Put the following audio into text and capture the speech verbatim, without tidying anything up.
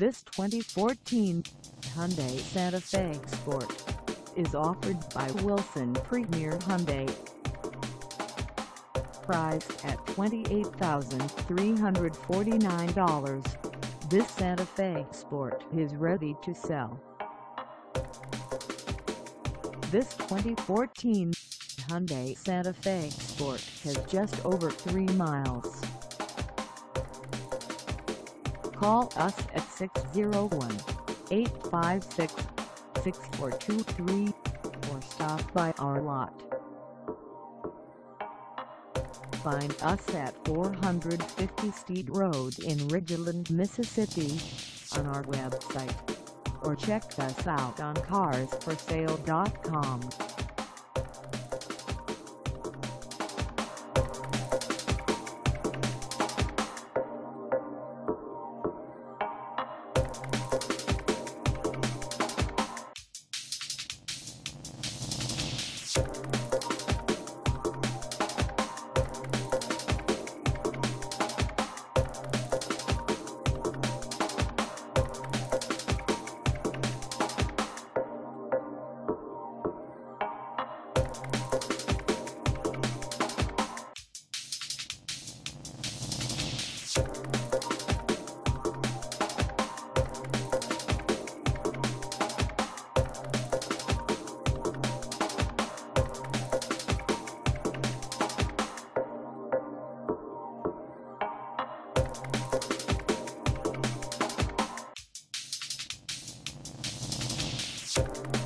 This twenty fourteen Hyundai Santa Fe Sport is offered by Wilson Premier Hyundai. Priced at twenty-eight thousand three hundred forty-nine dollars, this Santa Fe Sport is ready to sell. This twenty fourteen Hyundai Santa Fe Sport has just over three miles. Call us at six oh one, eight five six, six four two three or stop by our lot. Find us at four fifty Steed Road in Ridgeland, Mississippi, on our website, or check us out on cars for sale dot com. We'll be right back.